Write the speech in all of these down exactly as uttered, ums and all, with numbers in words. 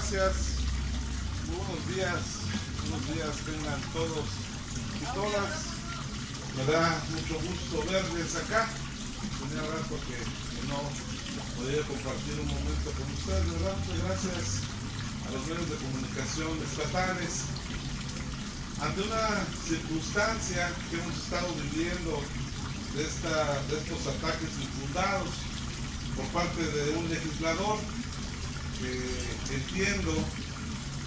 gracias. Muy buenos días. Buenos días tengan todos y todas. Me da mucho gusto verles acá. Tenía rato que, que no podía compartir un momento con ustedes, ¿verdad? Muchas gracias a los medios de comunicación estatales. Ante una circunstancia que hemos estado viviendo de, esta, de estos ataques infundados por parte de un legislador, que entiendo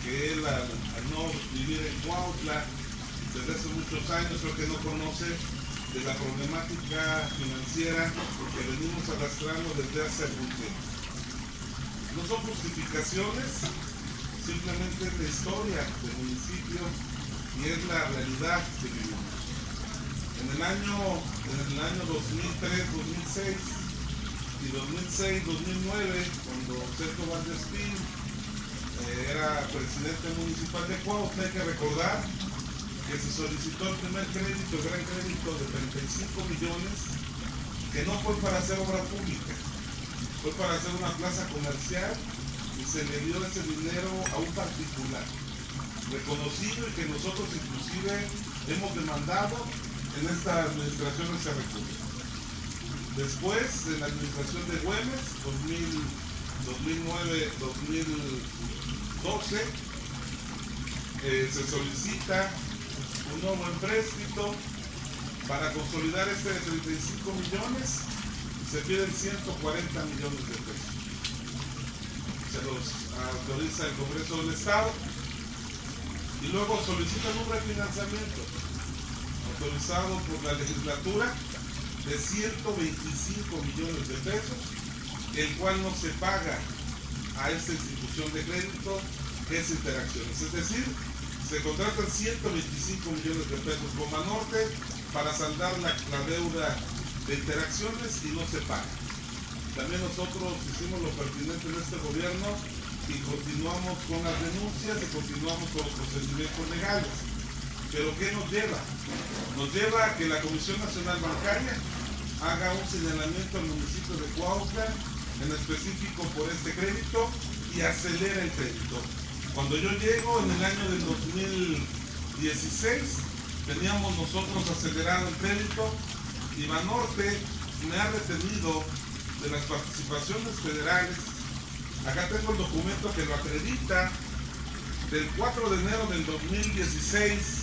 que él al, al no vivir en Cuautla desde hace muchos años, creo que no conoce de la problemática financiera que venimos arrastrando desde hace algún tiempo. No son justificaciones, simplemente es la historia del municipio y es la realidad que vivimos. En el año, en el año dos mil tres, dos mil seis y dos mil seis, dos mil nueve, cuando Sergio Valdespín eh, era presidente municipal de Cuauhtémoc, hay que recordar que se solicitó el primer crédito, el gran crédito de treinta y cinco millones, que no fue para hacer obra pública, fue para hacer una plaza comercial y se le dio ese dinero a un particular, reconocido y que nosotros inclusive hemos demandado en esta administración ese recurso. Después, en la administración de Güemes, dos mil, dos mil nueve, dos mil doce, eh, se solicita un nuevo empréstito para consolidar este de treinta y cinco millones y se piden ciento cuarenta millones de pesos. Se los autoriza el Congreso del Estado y luego solicitan un refinanciamiento autorizado por la legislatura de ciento veinticinco millones de pesos, el cual no se paga a esta institución de crédito que es Interacciones. Es decir, se contratan ciento veinticinco millones de pesos con Banorte para saldar la, la deuda de Interacciones y no se paga. También nosotros hicimos lo pertinente en este gobierno y continuamos con las denuncias y continuamos con los procedimientos legales. ¿Pero qué nos lleva? Nos lleva a que la Comisión Nacional Bancaria haga un señalamiento al municipio de Cuautla, en específico por este crédito, y acelera el crédito. Cuando yo llego en el año del dos mil dieciséis, teníamos nosotros acelerado el crédito y Banorte me ha retenido de las participaciones federales. Acá tengo el documento que lo acredita del cuatro de enero del dos mil dieciséis.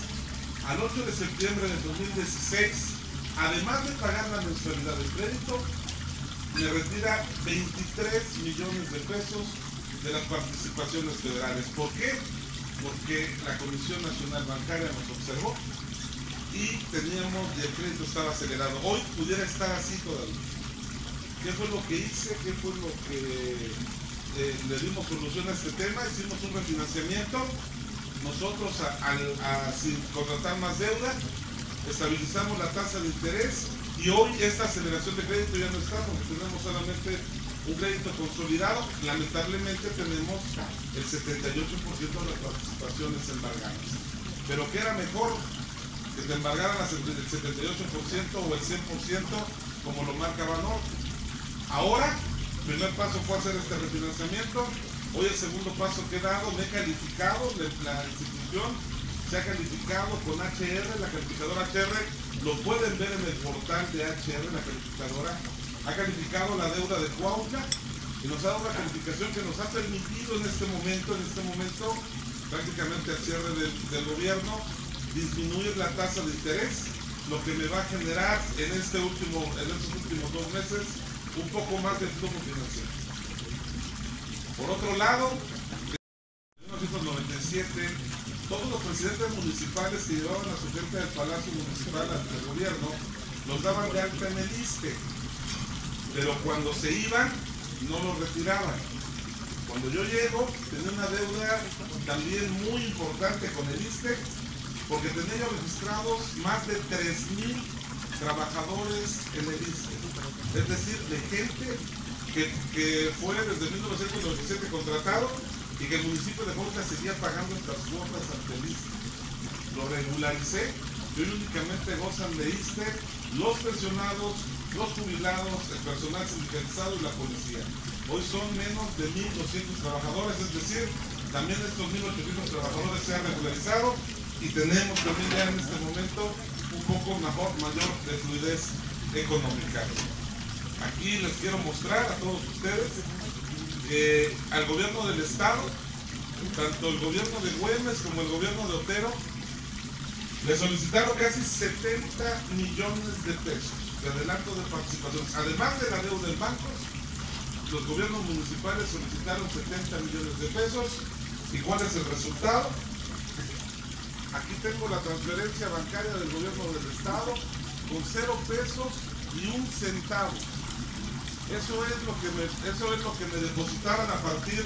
Al ocho de septiembre de dos mil dieciséis, además de pagar la mensualidad del crédito, le retira veintitrés millones de pesos de las participaciones federales. ¿Por qué? Porque la Comisión Nacional Bancaria nos observó y teníamos, y el crédito estaba acelerado. Hoy pudiera estar así todavía. ¿Qué fue lo que hice? ¿Qué fue lo que eh, le dimos solución a este tema? Hicimos un refinanciamiento. Nosotros, al sin contratar más deuda, estabilizamos la tasa de interés y hoy esta aceleración de crédito ya no está, porque tenemos solamente un crédito consolidado. Lamentablemente tenemos el setenta y ocho por ciento de las participaciones embargadas. Pero que era mejor que te embargaran el setenta y ocho por ciento o el cien por ciento, como lo marca Banorte. Ahora, el primer paso fue hacer este refinanciamiento. Hoy el segundo paso que he dado, me he calificado, la institución se ha calificado con H R, la calificadora H R, lo pueden ver en el portal de H R, la calificadora ha calificado la deuda de Cuautla y nos ha dado una calificación que nos ha permitido en este momento, en este momento, prácticamente al cierre del, del gobierno, disminuir la tasa de interés, lo que me va a generar en, este último, en estos últimos dos meses un poco más de flujo financiero. Por otro lado, en mil novecientos noventa y siete, todos los presidentes municipales que llevaban a su gente del Palacio Municipal al gobierno, los daban de alta en el ISSSTE, pero cuando se iban, no los retiraban. Cuando yo llego, tenía una deuda también muy importante con el ISSSTE, porque tenía registrados más de tres mil trabajadores en el ISSSTE, es decir, de gente Que, que fue desde mil novecientos noventa y siete contratado y que el municipio de Cuautla seguía pagando estas cuotas ante el ISSSTE. Lo regularicé y hoy únicamente gozan de ISSSTE los pensionados, los jubilados, el personal sindicalizado y la policía. Hoy son menos de mil doscientos trabajadores, es decir, También estos mil ochocientos trabajadores se han regularizado y tenemos también ya en este momento un poco mejor, mayor de fluidez económica. Aquí les quiero mostrar a todos ustedes eh, al gobierno del estado, tanto el gobierno de Güemes como el gobierno de Otero, le solicitaron casi setenta millones de pesos de adelanto de participación. Además de la deuda del banco, los gobiernos municipales solicitaron setenta millones de pesos. ¿Y cuál es el resultado? Aquí tengo la transferencia bancaria del gobierno del estado con cero pesos y un centavo. Eso es lo que me, eso es lo que me depositaron a partir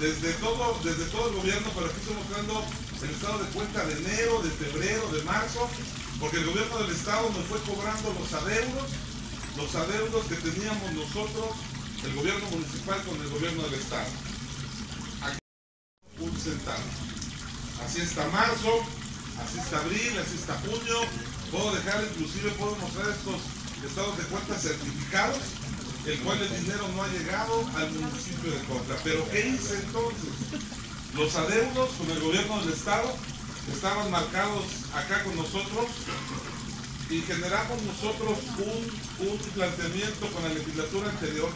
desde todo, desde todo el gobierno, pero aquí estoy mostrando el estado de cuenta de enero, de febrero, de marzo, porque el gobierno del estado me fue cobrando los adeudos, los adeudos que teníamos nosotros, el gobierno municipal con el gobierno del estado. Aquí un centavo. Así está marzo, así está abril, así está junio. Puedo dejar, inclusive puedo mostrar estos estados de cuenta certificados, el cual el dinero no ha llegado al municipio de Cuautla. Pero ¿qué hice entonces? Los adeudos con el gobierno del estado estaban marcados acá con nosotros y generamos nosotros un, un planteamiento con la legislatura anterior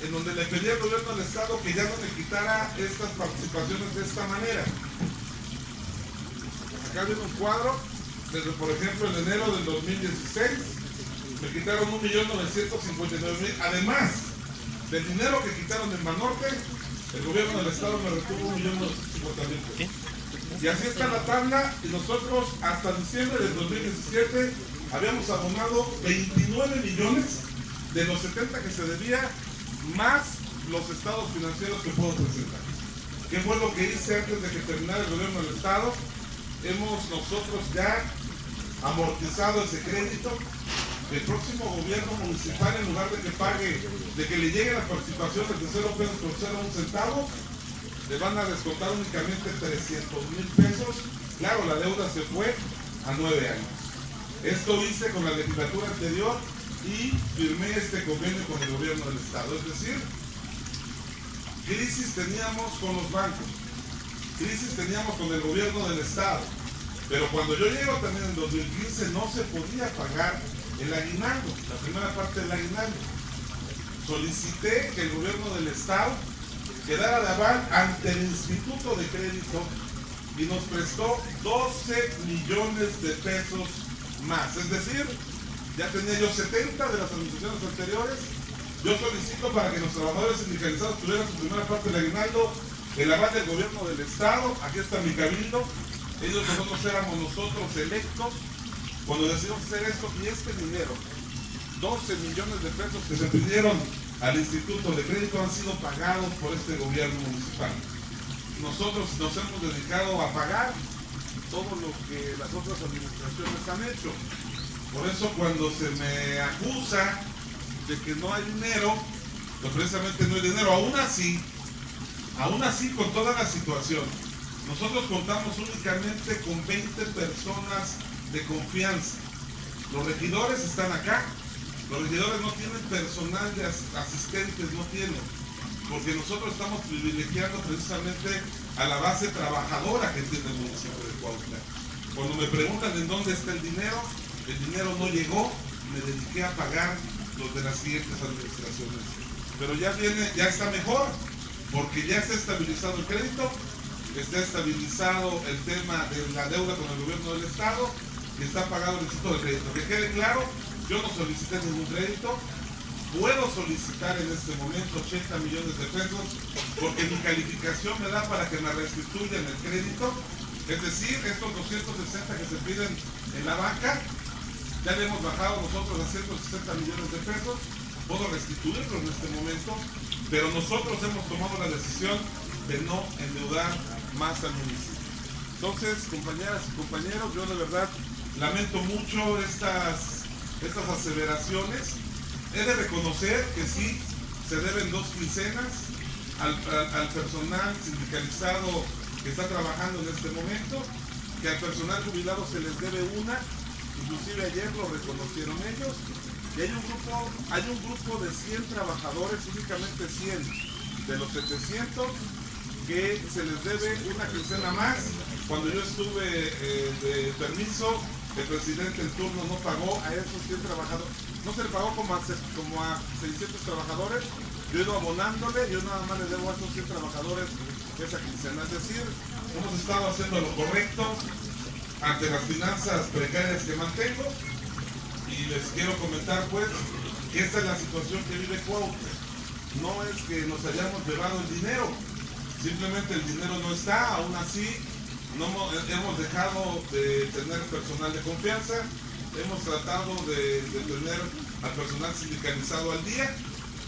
en donde le pedí al gobierno del estado que ya no le quitara estas participaciones de esta manera. Acá viene un cuadro, desde por ejemplo en enero del dos mil dieciséis, me quitaron un millón novecientos cincuenta y nueve mil, además del dinero que quitaron del Banorte, el gobierno del estado me retuvo un millón novecientos cincuenta mil. Y así está la tabla, y nosotros hasta diciembre del dos mil diecisiete habíamos abonado veintinueve millones de los setenta que se debía, más los estados financieros que puedo presentar. ¿Qué fue lo que hice antes de que terminara el gobierno del estado? Hemos nosotros ya amortizado ese crédito. El próximo gobierno municipal, en lugar de que pague, de que le llegue la participación de cero pesos por cero un centavo, le van a descontar únicamente trescientos mil pesos. Claro, la deuda se fue a nueve años. Esto hice con la legislatura anterior y firmé este convenio con el gobierno del estado. Es decir, crisis teníamos con los bancos, crisis teníamos con el gobierno del estado, pero cuando yo llego también en dos mil quince no se podía pagar el aguinaldo, la primera parte del aguinaldo. Solicité que el gobierno del estado quedara de aval ante el Instituto de Crédito y nos prestó doce millones de pesos más. Es decir, ya tenía yo setenta de las administraciones anteriores. Yo solicito para que los trabajadores sindicalizados tuvieran su primera parte del aguinaldo, el aval del gobierno del estado. Aquí está mi cabildo. Ellos, nosotros éramos nosotros electos cuando decidimos hacer esto, y este dinero, doce millones de pesos que se pidieron al Instituto de Crédito, han sido pagados por este gobierno municipal. Nosotros nos hemos dedicado a pagar todo lo que las otras administraciones han hecho. Por eso cuando se me acusa de que no hay dinero, pues precisamente no hay dinero. Aún así, aún así con toda la situación, nosotros contamos únicamente con veinte personas de confianza. Los regidores están acá, los regidores no tienen personal de asistentes, no tienen, porque nosotros estamos privilegiando precisamente a la base trabajadora que tiene el municipio de Cuautla. Cuando me preguntan en dónde está el dinero, el dinero no llegó, me dediqué a pagar los de las siguientes administraciones. Pero ya viene, ya está mejor, porque ya está estabilizado el crédito, está estabilizado el tema de la deuda con el gobierno del estado, que está pagado el Instituto de Crédito. Que quede claro, yo no solicité ningún crédito, puedo solicitar en este momento ochenta millones de pesos, porque mi calificación me da para que me restituyan el crédito, es decir, estos doscientos sesenta que se piden en la banca, ya le hemos bajado nosotros a ciento sesenta millones de pesos, puedo restituirlo en este momento, pero nosotros hemos tomado la decisión de no endeudar más al municipio. Entonces, compañeras y compañeros, yo de verdad lamento mucho estas, estas aseveraciones. He de reconocer que sí, se deben dos quincenas al, al, al personal sindicalizado que está trabajando en este momento, que al personal jubilado se les debe una, inclusive ayer lo reconocieron ellos, y hay un grupo, hay un grupo de cien trabajadores, únicamente cien de los setecientos, que se les debe una quincena más. Cuando yo estuve eh, de permiso, el presidente en turno no pagó a esos cien trabajadores, no se le pagó como a, como a seiscientos trabajadores. Yo he ido abonándole, yo nada más le debo a esos cien trabajadores esa quincena. Es decir, hemos estado haciendo lo correcto ante las finanzas precarias que mantengo, y les quiero comentar pues que esta es la situación que vive Cuauhtémoc. No es que nos hayamos llevado el dinero, simplemente el dinero no está. Aún así no hemos dejado de tener personal de confianza, hemos tratado de, de tener al personal sindicalizado al día,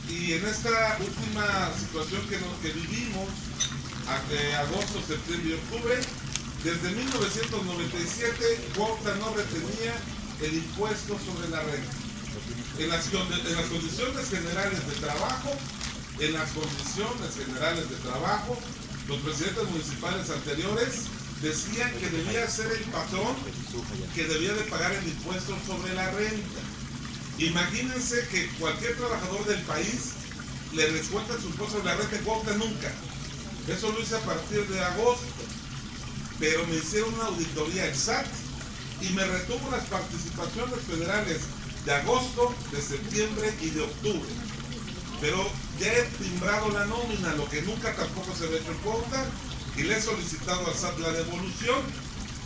y en esta última situación que, nos, que vivimos hasta agosto, septiembre y octubre, desde mil novecientos noventa y siete Cuauhtémoc no retenía el impuesto sobre la renta. En las, en las condiciones generales de trabajo, en las condiciones generales de trabajo, los presidentes municipales anteriores decían que debía ser el patrón que debía de pagar el impuesto sobre la renta. Imagínense que cualquier trabajador del país le descuenta su impuesto sobre la renta, Cuauhtémoc nunca. Eso lo hice a partir de agosto, pero me hicieron una auditoría al S A T y me retuvo las participaciones federales de agosto, de septiembre y de octubre. Pero ya he timbrado la nómina, lo que nunca tampoco se me hecho en cuenta, y le he solicitado al S A T la devolución.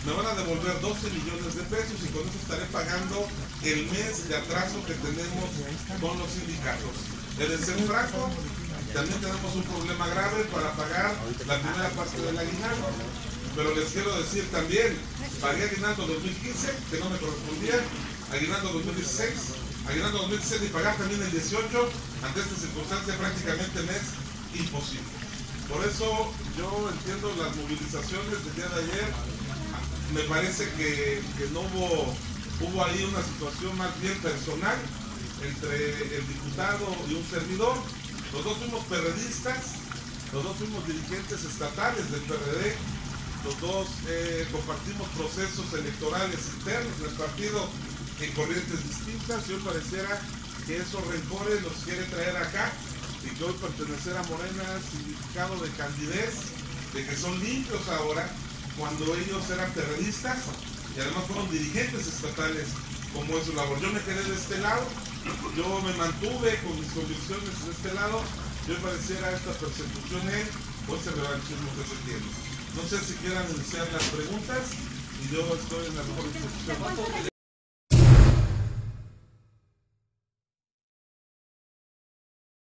Me van a devolver doce millones de pesos, y con eso estaré pagando el mes de atraso que tenemos con los sindicatos. El desenfranco, también tenemos un problema grave para pagar la primera parte del aguinaldo. Pero les quiero decir también, pagué aguinaldo dos mil quince, que no me correspondía, aguinaldo dos mil dieciséis, aguinaldo dos mil dieciséis, y pagar también el dieciocho, ante esta circunstancia prácticamente me es imposible. Por eso yo entiendo las movilizaciones del día de ayer. Me parece que, que no hubo, hubo ahí una situación más bien personal entre el diputado y un servidor. Los dos fuimos perredistas, los dos fuimos dirigentes estatales del P R D, los dos eh, compartimos procesos electorales internos del partido en corrientes distintas, y hoy pareciera que esos rencores los quiere traer acá, y que hoy pertenecer a Morena es significado de candidez, de que son limpios ahora, cuando ellos eran terroristas y además fueron dirigentes estatales como es su labor. Yo me quedé de este lado, yo me mantuve con mis convicciones de este lado, yo pareciera esta persecución en pues el revanchismo que se tiene. No sé si quieran iniciar las preguntas, y yo estoy en la mejor disposición.